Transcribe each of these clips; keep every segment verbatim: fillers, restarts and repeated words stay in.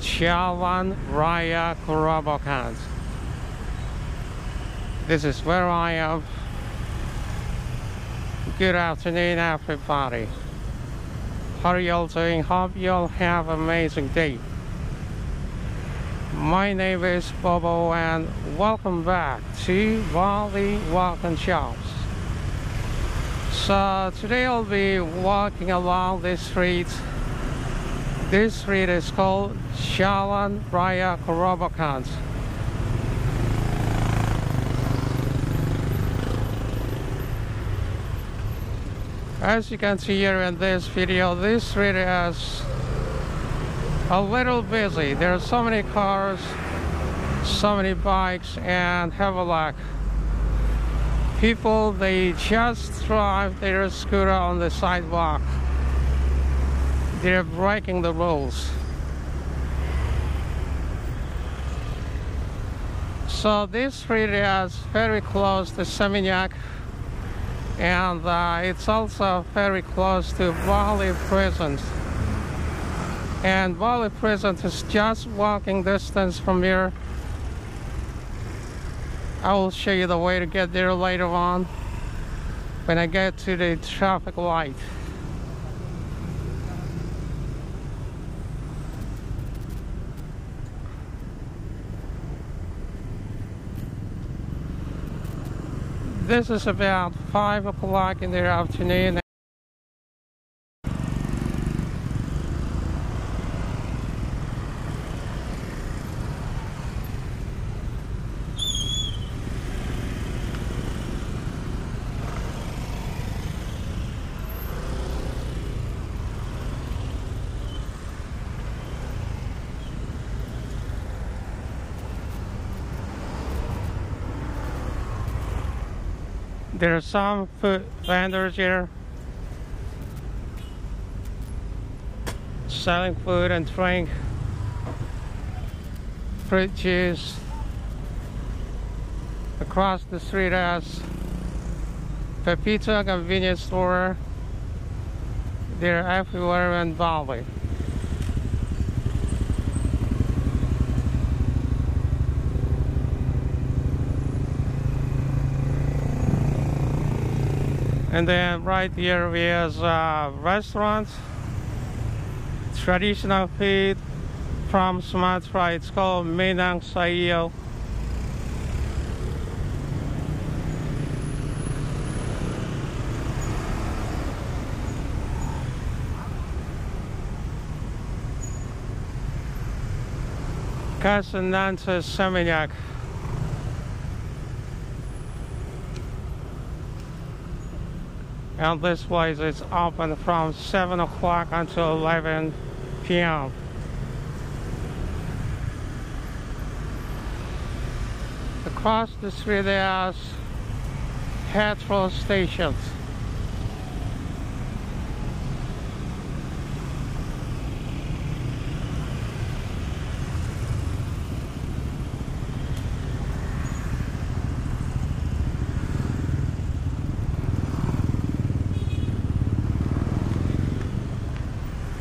Jalan Raya Kerobokan. This is where I am. Good afternoon, everybody. How are y'all doing? Hope y'all have an amazing day. My name is Bobo and welcome back to Bali Walking Shops. So today I'll be walking along this street. This street is called Jalan Raya Kerobokan. As you can see here in this video, this street is a little busy. There are so many cars, so many bikes, and have a lack. People, they just drive their scooter on the sidewalk. They're breaking the rules. So this street is very close to Seminyak, and uh, it's also very close to Bali Prison. And Bali Prison is just walking distance from here. I will show you the way to get there later on when I get to the traffic light. This is about five o'clock in the afternoon. There are some food vendors here selling food and drink, fruit juice. Across the street is Pepito Convenience Store. They're everywhere in Bali. And then right here is uh, restaurants, traditional food from Sumatra. It's called Minang Sayo. Kasan Nance Seminyak. And this place is open from seven o'clock until eleven p m Across the street there's petrol stations.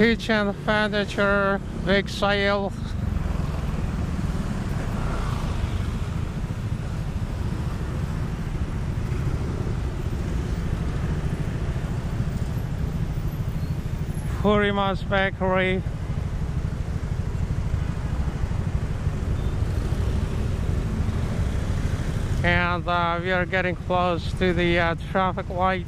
Kitchen furniture, big sale. Furima's bakery. And uh, we are getting close to the uh, traffic light.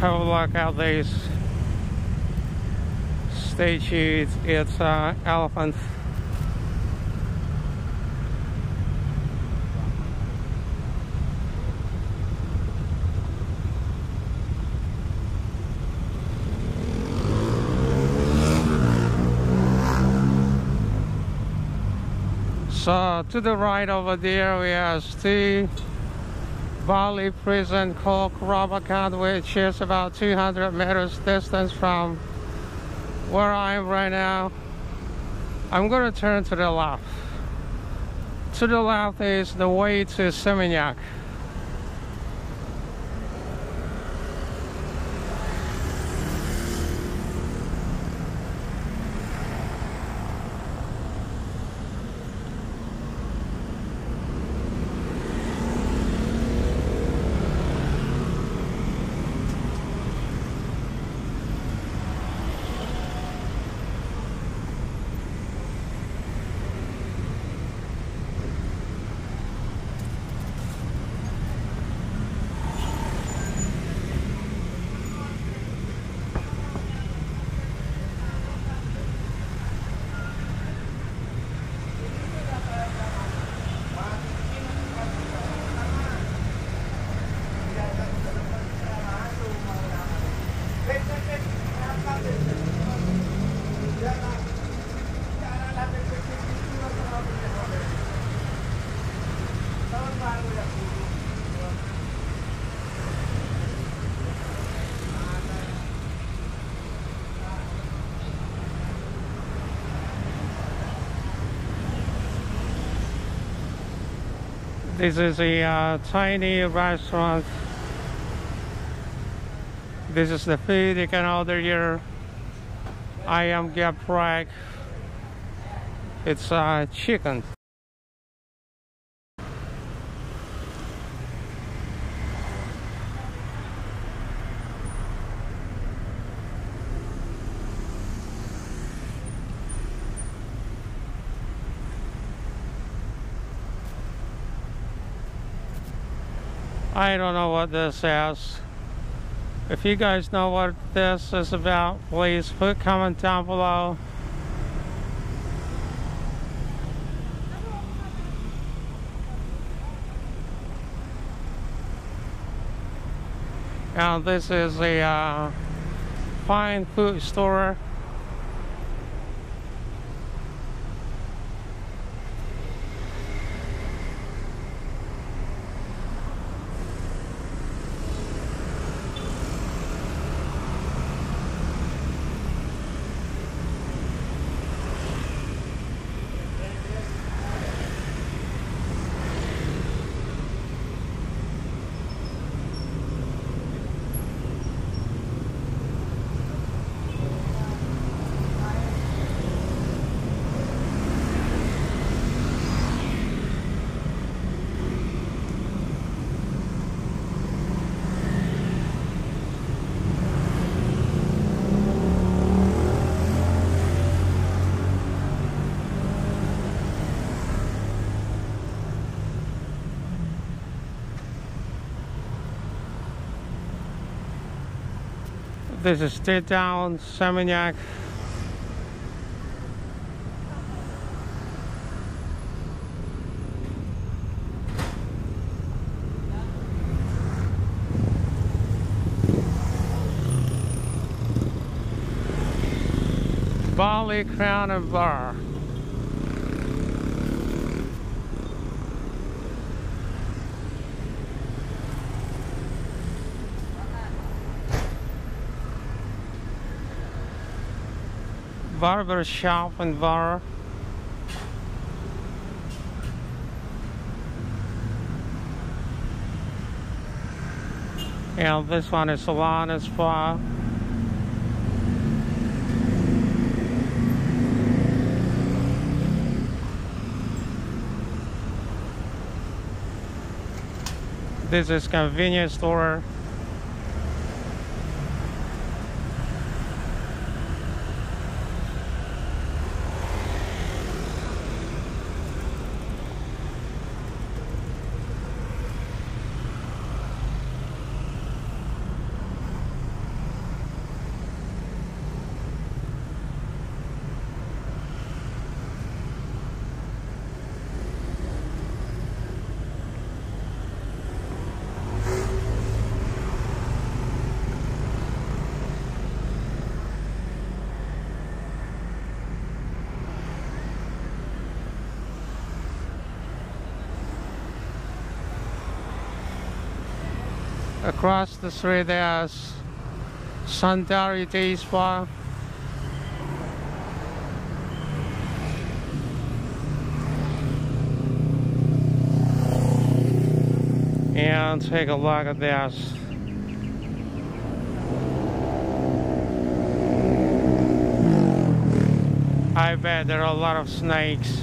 Have a look at these statues. It's an uh, elephant. So to the right over there we have the Bali Prison Kerobokan, which is about two hundred meters distance from where I am right now. I'm going to turn to the left. To the left is the way to Seminyak. This is a uh, tiny restaurant. This is the food you can order here. I am get preg. It's uh, chicken. I don't know what this is. If you guys know what this is about, please put a comment down below. And this is a uh, fine food store. This is straight down Seminyak. Bali Crown and Bar. Barber shop and bar. And this one is salon and spa. This is convenience store. Across the street there's Sundari Day Spa. And take a look at this. I bet there are a lot of snakes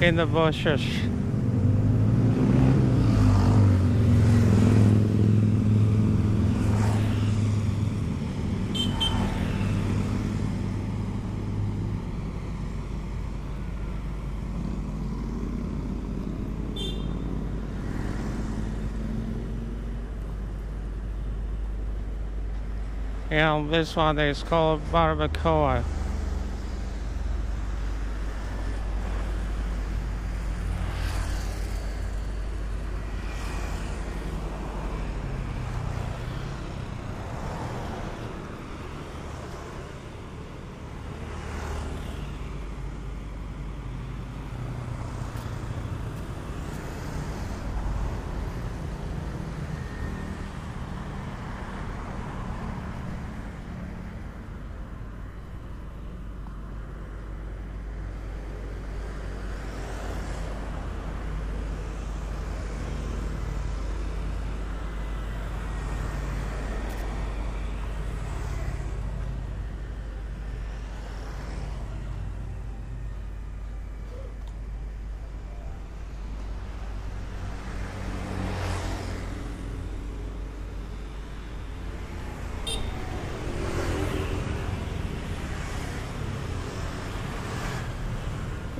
in the bushes. And this one is called Barbacoa.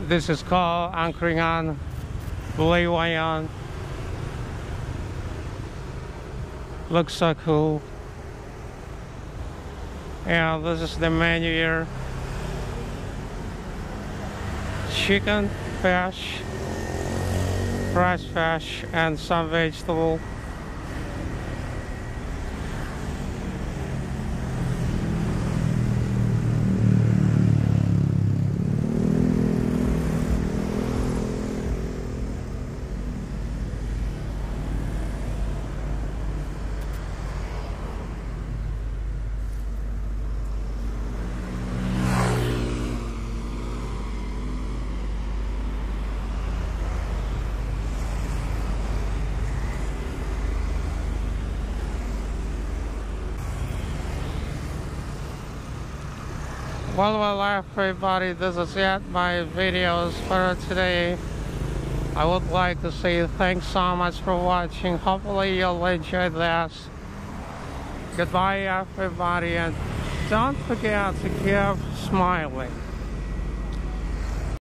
This is called Angkringan Bliwanyan. Looks so cool. And this is the menu here. Chicken, fish, fried fish, and some vegetable. Well, well, everybody, this is it, my videos for today. I would like to say thanks so much for watching. Hopefully you'll enjoy this. Goodbye, everybody, and don't forget to keep smiling.